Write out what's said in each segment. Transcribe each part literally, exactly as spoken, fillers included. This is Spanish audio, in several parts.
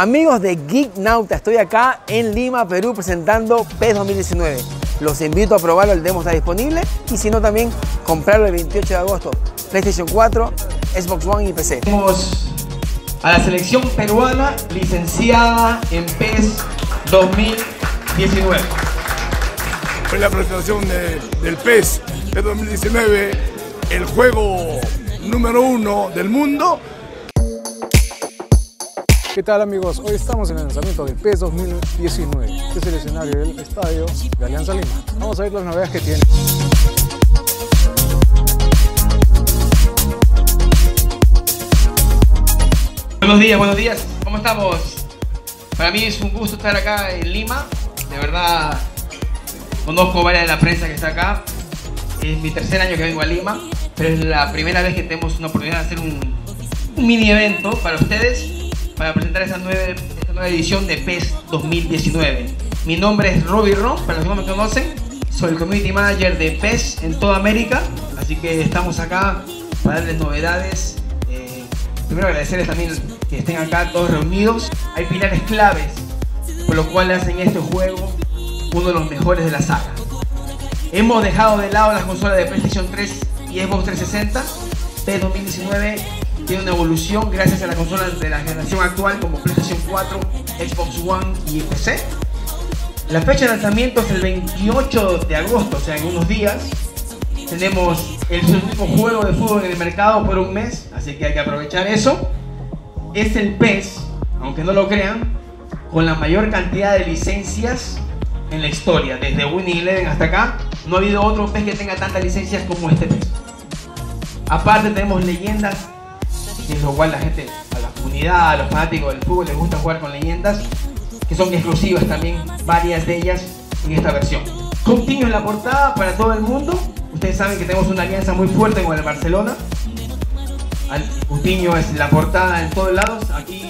Amigos de Geeknauta, estoy acá en Lima, Perú, presentando P E S dos mil diecinueve. Los invito a probarlo, el demo está disponible y si no también comprarlo el veintiocho de agosto. PlayStation cuatro, Xbox One y P C. Tenemos a la selección peruana licenciada en P E S dos mil diecinueve. Fue la presentación de, del P E S de dos mil diecinueve, el juego número uno del mundo. ¿Qué tal, amigos? Hoy estamos en el lanzamiento del P E S dos mil diecinueve, que es el escenario del estadio de Alianza Lima. Vamos a ver las novedades que tiene. Buenos días, buenos días. ¿Cómo estamos? Para mí es un gusto estar acá en Lima. De verdad, conozco varias de la prensa que está acá. Es mi tercer año que vengo a Lima, pero es la primera vez que tenemos una oportunidad de hacer un, un mini evento para ustedes, para presentar esta nueva, esta nueva edición de P E S dos mil diecinueve. Mi nombre es Robbie Ross, para los que no me conocen, soy el Community Manager de P E S en toda América, así que estamos acá para darles novedades. Eh, primero agradecerles también que estén acá todos reunidos. Hay pilares claves, por lo cual hacen este juego uno de los mejores de la saga. Hemos dejado de lado las consolas de PlayStation tres y Xbox trescientos sesenta. P E S dos mil diecinueve tiene una evolución gracias a las consolas de la generación actual como PlayStation cuatro, Xbox One y P C. La fecha de lanzamiento es el veintiocho de agosto, o sea, en unos días. Tenemos el único juego de fútbol en el mercado por un mes, así que hay que aprovechar eso. Es el P E S, aunque no lo crean, con la mayor cantidad de licencias en la historia. Desde Winning Eleven hasta acá, no ha habido otro P E S que tenga tantas licencias como este P E S. Aparte tenemos leyendas, que es lo cual la gente, a la comunidad, a los fanáticos del fútbol les gusta jugar con leyendas que son exclusivas también, varias de ellas en esta versión. Coutinho en la portada para todo el mundo. Ustedes saben que tenemos una alianza muy fuerte con el Barcelona. Coutinho es la portada en todos lados. Aquí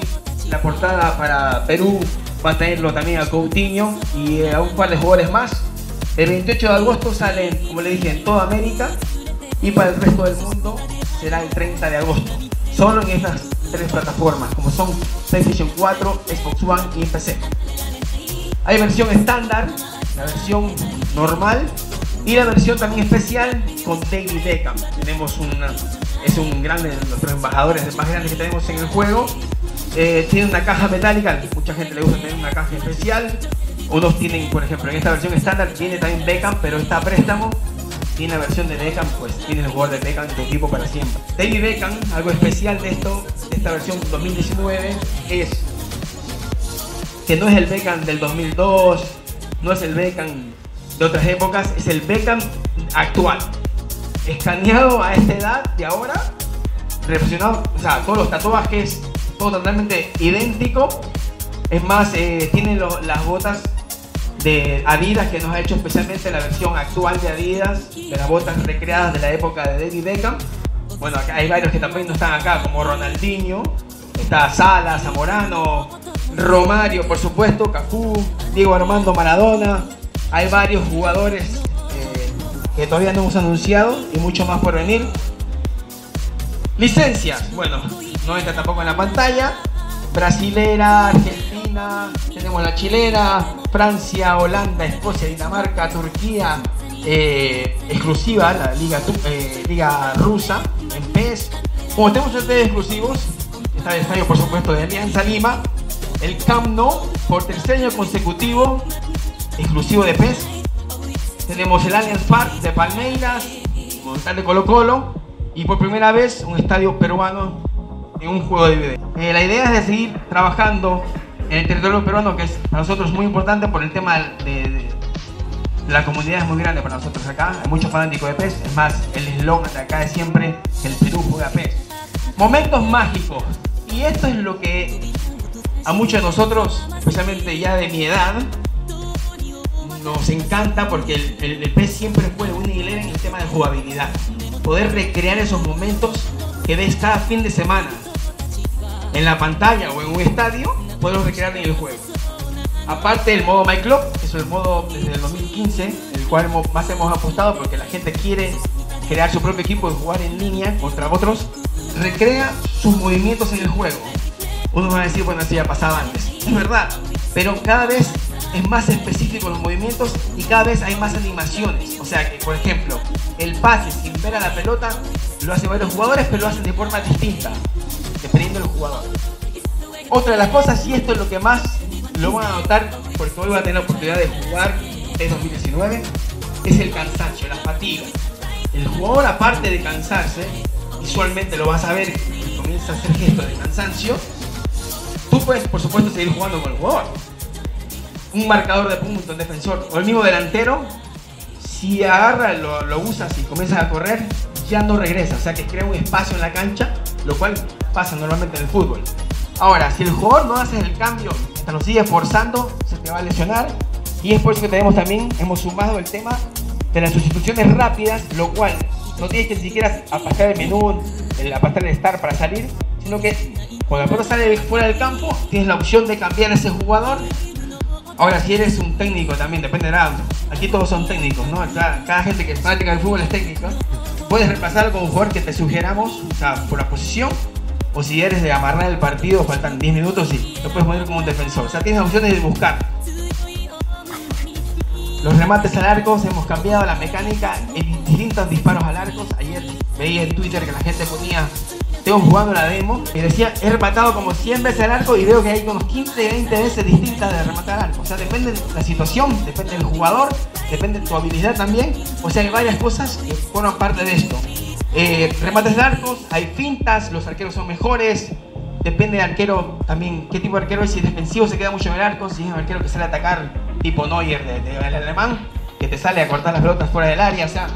la portada para Perú va a tenerlo también a Coutinho y a un par de jugadores más. El veintiocho de agosto salen, como les dije, en toda América y para el resto del mundo será el treinta de agosto. Solo en estas tres plataformas, como son PlayStation cuatro, Xbox One y P C. Hay versión estándar, la versión normal y la versión también especial con David Beckham. Tenemos una, es un grande de nuestros embajadores más grandes que tenemos en el juego. Eh, tiene una caja metálica, mucha gente le gusta tener una caja especial. Unos tienen, por ejemplo, en esta versión estándar tiene también Beckham, pero está a préstamo. Tiene la versión de Beckham, pues tiene el jugador de Beckham en tu equipo para siempre. David Beckham, algo especial de esto, de esta versión dos mil diecinueve, es que no es el Beckham del dos mil dos, no es el Beckham de otras épocas, es el Beckham actual. Escaneado a esta edad de ahora, represionado, o sea, todos los tatuajes, todo totalmente idéntico. Es más, eh, tiene lo, las botas de Adidas que nos ha hecho especialmente la versión actual de Adidas, de las botas recreadas de la época de David Beckham. Bueno, acá hay varios que también no están acá, como Ronaldinho, está Sala, Zamorano, Romario, por supuesto, Cafú, Diego Armando Maradona. Hay varios jugadores eh, que todavía no hemos anunciado y mucho más por venir. Licencias, bueno, no entra tampoco en la pantalla. Brasilera, Argentina, tenemos la chilena, Francia, Holanda, Escocia, Dinamarca, Turquía, eh, exclusiva, la Liga, eh, Liga Rusa, en P E S. Como tenemos ustedes exclusivos, está el estadio por supuesto de Alianza Lima, el Camp Nou, por tercer año consecutivo, exclusivo de P E S. Tenemos el Allianz Park de Palmeiras, Monumental de Colo Colo, y por primera vez un estadio peruano en un juego de video. Eh, la idea es de seguir trabajando en el territorio peruano, que es para nosotros muy importante por el tema de, de, de la comunidad es muy grande para nosotros acá. Hay muchos fanáticos de P E S, es más, el eslogan de acá es siempre que el Perú juega P E S. Momentos mágicos, y esto es lo que a muchos de nosotros, especialmente ya de mi edad, nos encanta, porque el, el, el P E S siempre fue un hilo en el tema de jugabilidad. Poder recrear esos momentos que ves cada fin de semana en la pantalla o en un estadio, podemos recrear en el juego. Aparte del modo My Club, que es el modo desde el dos mil quince, el cual más hemos apostado porque la gente quiere crear su propio equipo y jugar en línea contra otros, recrea sus movimientos en el juego. Uno me va a decir, bueno, eso ya pasaba antes. Es verdad, pero cada vez es más específico los movimientos y cada vez hay más animaciones. O sea que, por ejemplo, el pase sin ver a la pelota lo hacen varios jugadores, pero lo hacen de forma distinta, dependiendo del jugador. Otra de las cosas, y esto es lo que más lo van a notar, porque hoy van a tener la oportunidad de jugar en dos mil diecinueve, es el cansancio, la fatiga. El jugador, aparte de cansarse, visualmente lo vas a ver, comienza a hacer gestos de cansancio. Tú puedes, por supuesto, seguir jugando con el jugador. Un marcador de punto, un defensor, o el mismo delantero, si agarra, lo, lo usas y comienzas a correr, ya no regresa. O sea que crea un espacio en la cancha, lo cual pasa normalmente en el fútbol. Ahora, si el jugador no hace el cambio, hasta lo sigue esforzando, se te va a lesionar. Y es por eso que tenemos también, hemos sumado el tema de las sustituciones rápidas, lo cual no tienes que ni siquiera aplastar el menú, el, aplastar el start para salir, sino que cuando la pelota sale fuera del campo, tienes la opción de cambiar a ese jugador. Ahora, si eres un técnico también, dependerá, aquí todos son técnicos, ¿no? Cada, cada gente que es fanática del fútbol es técnico. Puedes reemplazarlo con un jugador que te sugeramos, o sea, por la posición, o si eres de amarrar el partido, faltan diez minutos y lo puedes poner como un defensor. O sea, tienes opciones de buscar. Los remates al arco, hemos cambiado la mecánica en distintos disparos al arco. Ayer veía en Twitter que la gente ponía, tengo jugando la demo, y decía, he rematado como cien veces al arco y veo que hay como quince, veinte veces distintas de rematar al arco. O sea, depende de la situación, depende del jugador, depende de tu habilidad también. O sea, hay varias cosas que forman parte de esto. Eh, remates al arco, hay fintas, los arqueros son mejores. Depende del arquero también, qué tipo de arquero es. Si es defensivo, se queda mucho en el arco. Si es un arquero que sale a atacar, tipo Neuer del de, de, de alemán, que te sale a cortar las pelotas fuera del área. O sea,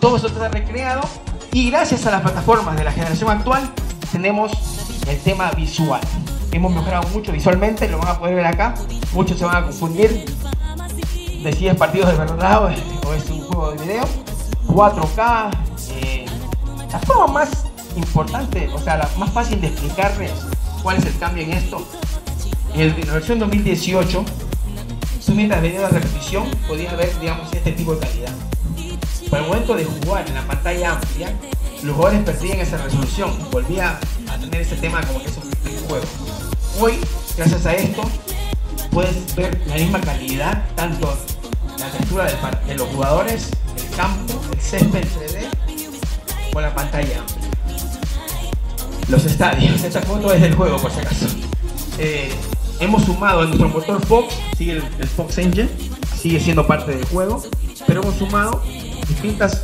todo eso está recreado. Y gracias a las plataformas de la generación actual, tenemos el tema visual. Hemos mejorado mucho visualmente, lo van a poder ver acá. Muchos se van a confundir de si es partidos de verdad o es, o es un juego de video. cuatro K. Eh, la forma más importante, o sea, la más fácil de explicarles cuál es el cambio en esto. En la versión dos mil dieciocho, tú mientras veías la repetición podías ver, digamos, este tipo de calidad. Por el momento de jugar en la pantalla amplia, los jugadores perdían esa resolución, volvía a tener ese tema como que es un juego. Hoy, gracias a esto, puedes ver la misma calidad, tanto la textura de los jugadores, el campo, el césped tres D, con la pantalla amplia. Los estadios, esta foto es del juego por si acaso. Eh, hemos sumado en nuestro motor Fox, sigue el, el Fox Engine, sigue siendo parte del juego, pero hemos sumado distintas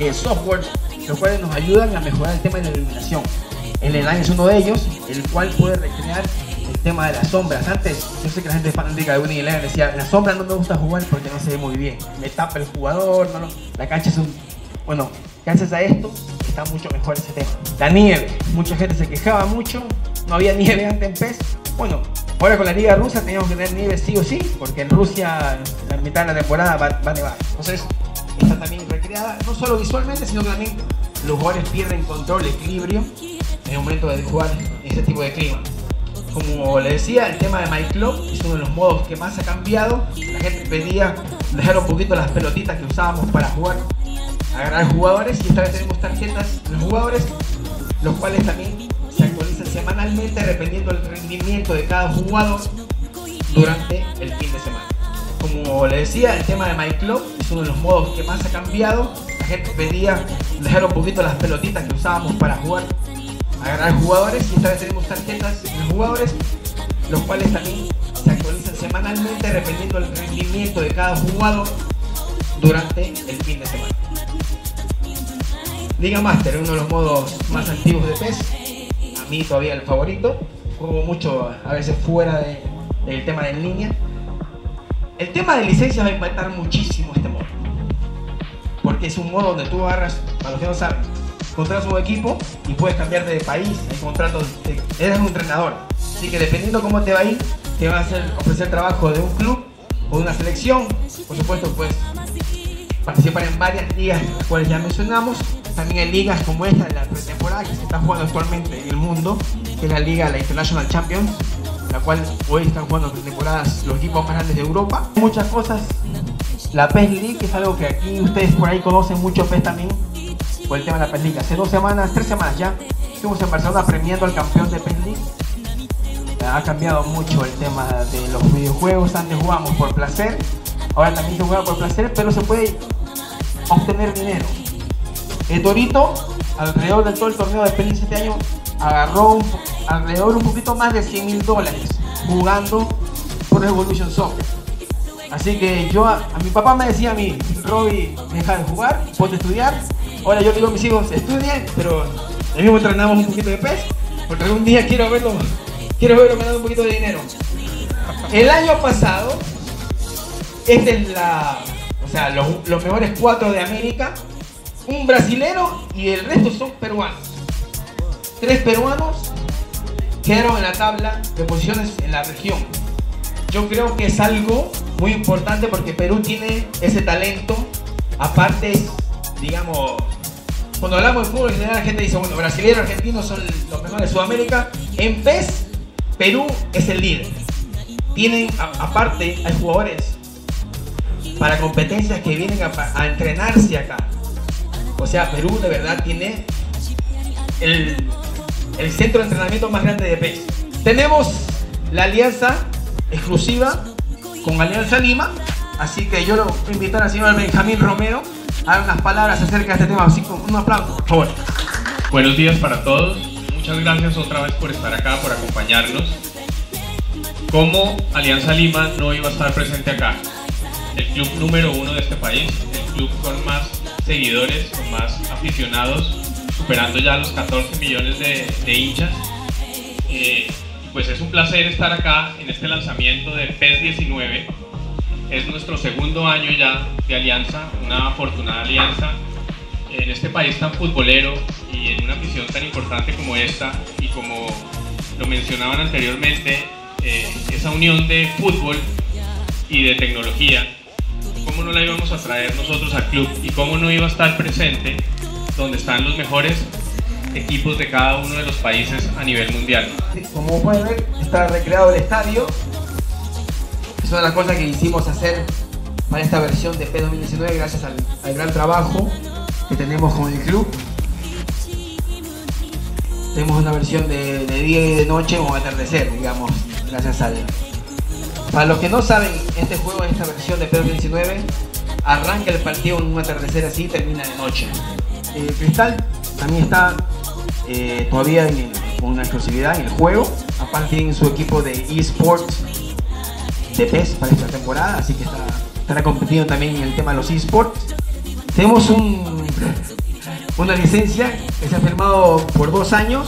eh, softwares, los cuales nos ayudan a mejorar el tema de la iluminación. El Elan es uno de ellos, el cual puede recrear el tema de las sombras. Antes, yo sé que la gente fanática de Winning Eleven decía, la sombra no me gusta jugar porque no se ve muy bien, me tapa el jugador, no, no. La cancha es un... Bueno, gracias a esto está mucho mejor ese tema. La nieve, mucha gente se quejaba mucho, no había nieve antes en PES. Bueno, ahora con la Liga Rusa teníamos que tener nieve sí o sí, porque en Rusia la mitad de la temporada va, va a nevar. Entonces, está también recreada, no solo visualmente, sino que también los jugadores pierden control, equilibrio en el momento de jugar en este tipo de clima. Como le decía, el tema de My Club es uno de los modos que más ha cambiado. La gente pedía dejar un poquito las pelotitas que usábamos para jugar, agarrar jugadores, y esta vez tenemos tarjetas de los jugadores, los cuales también se actualizan semanalmente dependiendo del rendimiento de cada jugador durante el fin de semana. Como le decía, el tema de My Club es uno de los modos que más ha cambiado. La gente pedía dejar un poquito las pelotitas que usábamos para jugar, agarrar jugadores, y esta vez tenemos tarjetas de los jugadores, los cuales también se actualizan semanalmente dependiendo del rendimiento de cada jugador durante el fin de semana. Liga Master, uno de los modos más antiguos de PES, a mí todavía el favorito. Juego mucho a veces fuera de, del tema de en línea. El tema de licencias va a impactar muchísimo este modo, porque es un modo donde tú agarras, para los que no saben, contratas un equipo y puedes cambiarte de país, hay contratos, eres un entrenador, así que dependiendo cómo te va a ir, te va a hacer, ofrecer trabajo de un club o de una selección. Por supuesto, puedes participar en varias ligas, las cuales ya mencionamos. También hay ligas como esta de la pretemporada que se está jugando actualmente en el mundo, que es la liga, la International Champions, la cual hoy están jugando pretemporadas los equipos más grandes de Europa. Muchas cosas, la PES League, que es algo que aquí ustedes por ahí conocen mucho PES también, por el tema de la PES League. Hace dos semanas, tres semanas ya, estuvimos en Barcelona premiando al campeón de PES League, ha cambiado mucho el tema de los videojuegos. Antes jugamos por placer, ahora también se juega por placer, pero se puede obtener dinero. El Torito, alrededor de todo el torneo de P E S este año, agarró un, alrededor un poquito más de cien mil dólares jugando por Evolution Soft. Así que yo, a, a mi papá me decía a mí, Robbie, deja de jugar, ponte a estudiar. Ahora yo digo a mis hijos, estudien, pero el mismo entrenamos un poquito de P E S, porque algún día quiero verlo, quiero verlo ganando un poquito de dinero. El año pasado, esta es la, o sea, los, los mejores cuatro de América, un brasilero y el resto son peruanos. Tres peruanos quedaron en la tabla de posiciones en la región. Yo creo que es algo muy importante porque Perú tiene ese talento. Aparte, digamos, cuando hablamos de fútbol en general, la gente dice, bueno, brasileños, argentinos son los mejores de Sudamérica. En P E S, Perú es el líder. Tienen, a, aparte, hay jugadores para competencias que vienen a, a entrenarse acá. O sea, Perú de verdad tiene el, el centro de entrenamiento más grande de P E S. Tenemos la alianza exclusiva con Alianza Lima, así que yo lo voy a invitar al señor Benjamín Romero a dar unas palabras acerca de este tema, así que un aplauso, por favor. Buenos días para todos, muchas gracias otra vez por estar acá, por acompañarnos. Como Alianza Lima no iba a estar presente acá, el club número uno de este país, el club con más seguidores, con más aficionados, superando ya los catorce millones de, de hinchas. Eh, Pues es un placer estar acá en este lanzamiento de PES diecinueve. Es nuestro segundo año ya de alianza, una afortunada alianza en este país tan futbolero y en una misión tan importante como esta, y como lo mencionaban anteriormente, eh, esa unión de fútbol y de tecnología. ¿Cómo no la íbamos a traer nosotros al club? ¿Y cómo no iba a estar presente donde están los mejores equipos de cada uno de los países a nivel mundial? Como pueden ver, está recreado el estadio. Es una de las cosas que quisimos hacer para esta versión de PES dos mil diecinueve, gracias al, al gran trabajo que tenemos con el club. Tenemos una versión de, de día y de noche o atardecer, digamos, gracias al... Para los que no saben, este juego, esta versión de PES dos mil diecinueve, arranca el partido en un atardecer así y termina de noche. Eh, Cristal también está eh, todavía en el, con una exclusividad en el juego. Aparte tienen su equipo de eSports de P E S para esta temporada, así que está, estará competiendo también en el tema de los eSports. Tenemos un, una licencia que se ha firmado por dos años,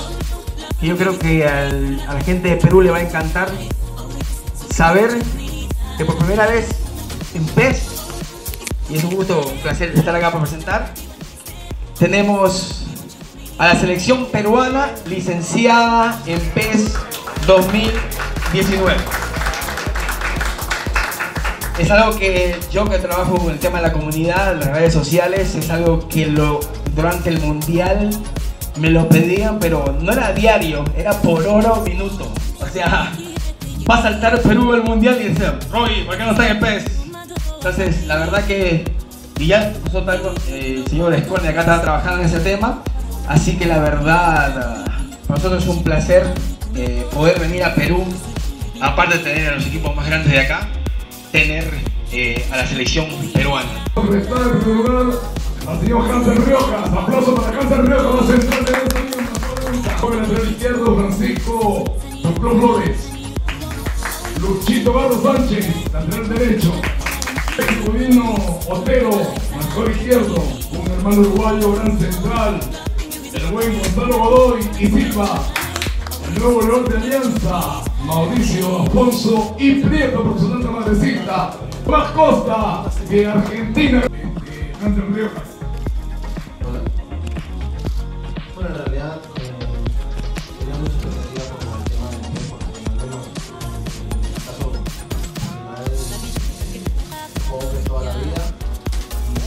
que yo creo que al, a la gente de Perú le va a encantar saber que por primera vez en P E S, y es un gusto, un placer estar acá para presentar, tenemos a la selección peruana licenciada en PES dos mil diecinueve. Es algo que yo, que trabajo con el tema de la comunidad, las redes sociales, es algo que lo, durante el mundial me lo pedían, pero no era a diario, era por hora o minuto. O sea, va a saltar Perú el mundial y dice, Roy, ¿por qué no está en PES? Entonces, la verdad que... Y ya nosotros, eh, el señor Escorne acá estaba trabajando en ese tema, así que la verdad, para nosotros es un placer eh, poder venir a Perú, aparte de tener a los equipos más grandes de acá, tener eh, a la selección peruana. Está en primer lugar al señor Hansel Rioja, aplauso para Hansel Rioja, dos centrales de la lateral izquierdo, Francisco Ramplón Flores, Luchito Barros Sánchez, lateral derecho. Coutinho, Otero, marcador izquierdo, un hermano uruguayo, gran central, el buen Gonzalo Godoy y Silva, el nuevo león de Alianza, Mauricio Alfonso y Prieto, profesional de Madrecita, más Costa de Argentina. Hansel Rioja. Hola. Bueno, en realidad, tenía mucha expectativa con el tema del tiempo, porque al menos en el caso de toda la vida,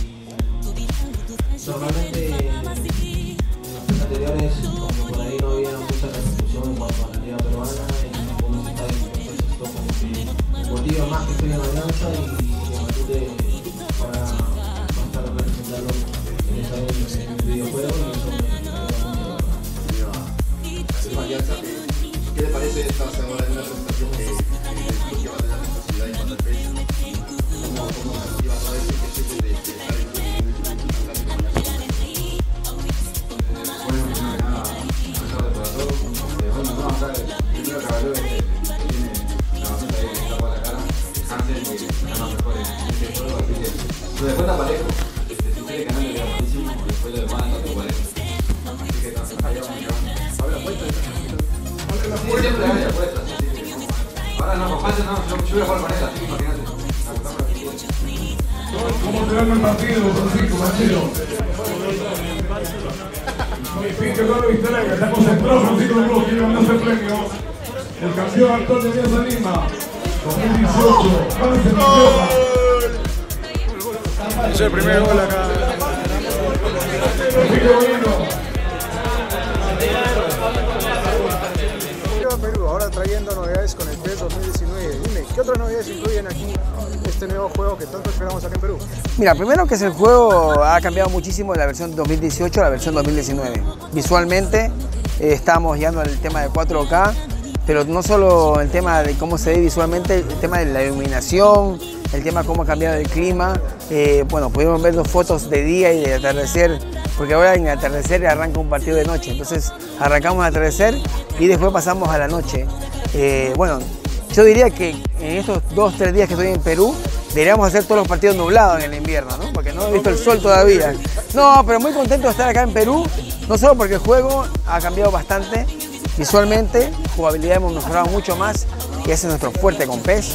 y normalmente en las fechas anteriores, como por ahí no había mucha repercusión en cuanto a la liga peruana, en algunos estadios, entonces esto como que motiva más que estoy en Alianza y me ayude para estar representando en el videojuego, y eso me ayuda mucho. ¿Alianza qué ¿Qué le parece esta semana de una presentación que va a tener la necesidad en cuanto al P E S? ¿Cómo se va a decir que siempre de estar en un Bueno, primero que nada, buenas tardes para todos. Bueno, vamos a ver, el primero caballero que tiene la basura ahí que tapa la cara, Hansel, que está más mejor en este juego, así que su defensa parejo, si quiere ganar le queda buenísimo, después lo demás no te parece. Así que entonces allá vamos, a ver la puerta de siempre hay apuestas, ahora no, con Hansel no, yo voy a jugar con él, así que imagínate. ¿Cómo te gana el partido, Francisco, Marcelo? Modifique con la victoria, está concentrado Francisco de Cruz, quiere ganarse el premio. El campeón actual de Alianza Lima, dos mil dieciocho, Hansel Rioja. Es el primer gol acá. Francisco Bueno. Ahora trayendo novedades con el P E S dos mil diecinueve. Dime, ¿qué otras novedades incluyen aquí este nuevo juego que tanto esperamos acá en Perú? Mira, primero que es el juego ha cambiado muchísimo de la versión dos mil dieciocho a la versión dos mil diecinueve. Visualmente eh, estamos llegando al tema de cuatro K, pero no solo el tema de cómo se ve visualmente, el tema de la iluminación, el tema de cómo ha cambiado el clima. Eh, bueno, pudimos ver dos fotos de día y de atardecer, porque ahora en atardecer arranca un partido de noche, entonces arrancamos al atardecer y después pasamos a la noche. Eh, bueno, yo diría que en estos dos, tres días que estoy en Perú, deberíamos hacer todos los partidos nublados en el invierno, ¿no? Porque no he visto el sol todavía. No, pero muy contento de estar acá en Perú, no solo porque el juego ha cambiado bastante visualmente, jugabilidad hemos mejorado mucho más, y ese es nuestro fuerte con P E S,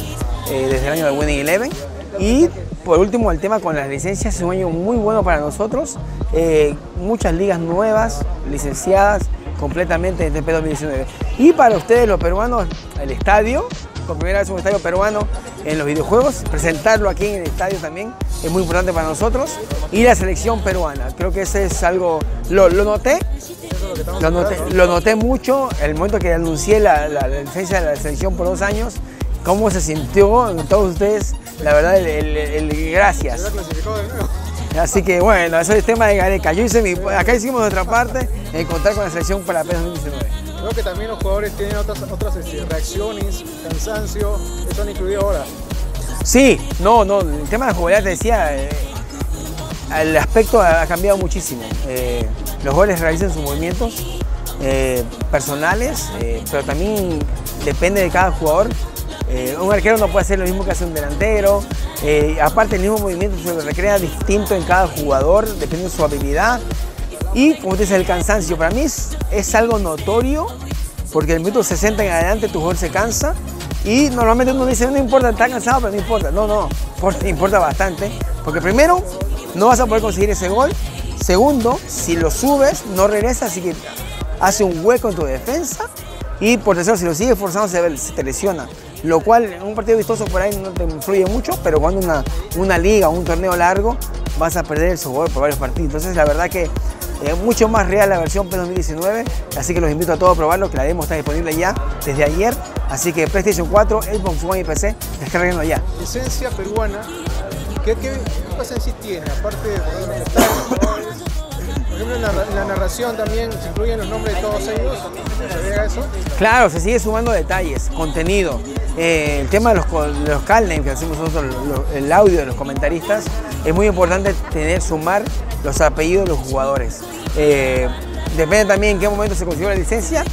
eh, desde el año de Winning Eleven, y por último, el tema con las licencias es un año muy bueno para nosotros. Eh, muchas ligas nuevas, licenciadas completamente desde P E S dos mil diecinueve. Y para ustedes, los peruanos, el estadio, por primera vez un estadio peruano en los videojuegos, presentarlo aquí en el estadio también es muy importante para nosotros. Y la selección peruana, creo que ese es algo, lo, lo noté, lo noté, lo noté mucho, el momento que anuncié la, la, la licencia de la selección por dos años, cómo se sintió en todos ustedes, la verdad, el, el, el, el gracias. Así que bueno, eso es el tema de Gareca. Yo hice mi, acá hicimos nuestra parte en contar con la selección para P E S dos mil diecinueve. Creo que también los jugadores tienen otras, otras reacciones, cansancio, eso han incluido ahora. Sí, no, no, el tema de la jugabilidad, te decía, eh, el aspecto ha cambiado muchísimo. Eh, los jugadores realizan sus movimientos eh, personales, eh, pero también depende de cada jugador. Eh, un arquero no puede hacer lo mismo que hace un delantero, eh, aparte el mismo movimiento se recrea distinto en cada jugador, dependiendo de su habilidad. Y como te dice, el cansancio para mí es, es algo notorio, porque el minuto sesenta en adelante tu jugador se cansa, y normalmente uno dice, no importa, está cansado, pero no importa. No, no, importa, importa bastante, porque primero, no vas a poder conseguir ese gol, segundo, si lo subes, no regresa, así que hace un hueco en tu defensa, y por tercero, si lo sigues forzando, se, se te lesiona. Lo cual en un partido vistoso por ahí no te influye mucho, pero cuando una, una liga o un torneo largo vas a perder el jugador por varios partidos. Entonces la verdad que es mucho más real la versión P E S dos mil diecinueve, así que los invito a todos a probarlo, que la demo está disponible ya desde ayer, así que PlayStation cuatro, Xbox One y P C, descarguenlo ya. Licencia peruana, ¿qué presencia tiene? Aparte de poder estar, por ejemplo, en la, en la narración también se incluyen los nombres de todos ellos, ¿se llega a eso? Claro, se sigue sumando detalles, contenido. Eh, el tema de los, de los call names que hacemos nosotros, lo, el audio de los comentaristas, es muy importante tener, sumar los apellidos de los jugadores. Eh, depende también en qué momento se consiguió la licencia,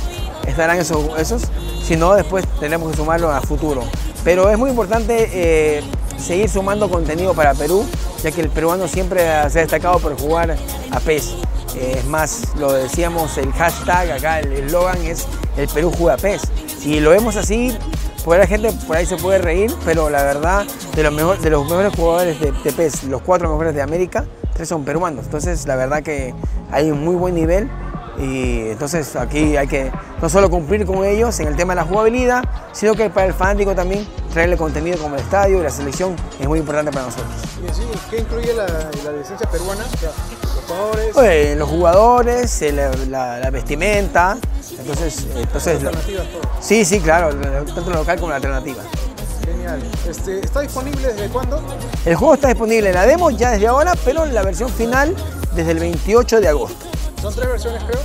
estarán esos, esos, si no después tenemos que sumarlo a futuro. Pero es muy importante eh, seguir sumando contenido para Perú, ya que el peruano siempre se ha destacado por jugar a P E S. Eh, es más, lo decíamos, el hashtag acá, el eslogan es el Perú juega a P E S. Y lo vemos así. Por la gente por ahí se puede reír, pero la verdad, de los, mejor, de los mejores jugadores de, de P E S, los cuatro mejores de América, tres son peruanos. Entonces, la verdad que hay un muy buen nivel y entonces aquí hay que no solo cumplir con ellos en el tema de la jugabilidad, sino que para el fanático también traerle contenido como el estadio y la selección es muy importante para nosotros. ¿Y así, qué incluye la, la licencia peruana? O sea, los jugadores. Oye, los jugadores, la, la, la vestimenta. Entonces, entonces lo, sí, sí, claro, tanto lo local como la alternativa. Genial. Este, ¿Está disponible desde cuándo? El juego está disponible, la demo ya desde ahora, pero la versión final desde el veintiocho de agosto. ¿Son tres versiones, creo?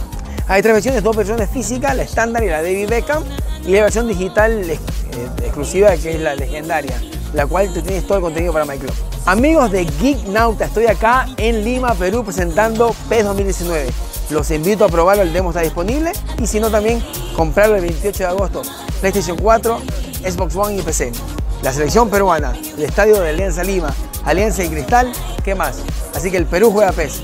Hay tres versiones, dos versiones físicas, la estándar y la David Beckham. Y la versión digital eh, exclusiva, que es la legendaria, la cual tú tienes todo el contenido para My Club. Amigos de Geeknauta, estoy acá en Lima, Perú, presentando PES dos mil diecinueve. Los invito a probarlo, el demo está disponible. Y si no, también comprarlo el veintiocho de agosto. PlayStation cuatro, Xbox One y P C. La selección peruana, el estadio de Alianza Lima, Alianza y Cristal, ¿qué más? Así que el Perú juega PES.